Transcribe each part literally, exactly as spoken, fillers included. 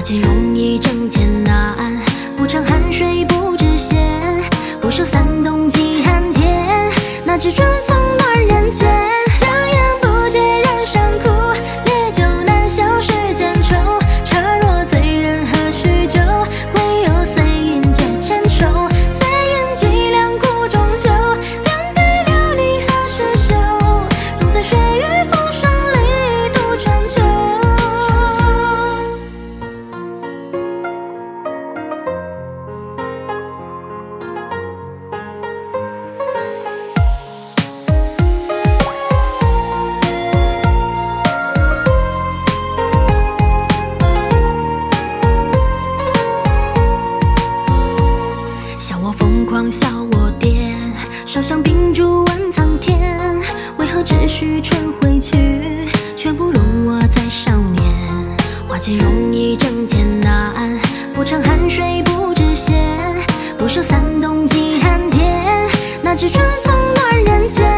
花钱容易挣钱难，不尝汗水不知咸，不受三冬饥寒甜，哪知春风暖人间。相烟不解人生苦，烈酒难消世间愁。茶若醉人何须酒，唯有碎银解千愁。碎银几两苦中求，两杯琉璃何时休？总在雪与风霜里度春秋。 笑我癫，烧香秉烛问苍天，为何只许春回去，却不容我再少年。花钱容易挣钱难，不尝汗水不知咸，不受三冬饥寒甜，哪知春风暖人间。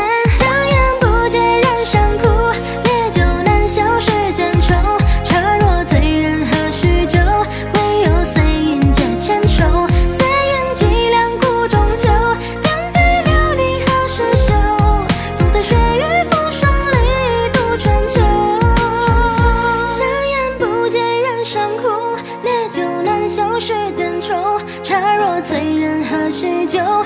世间愁，茶若醉人何须酒？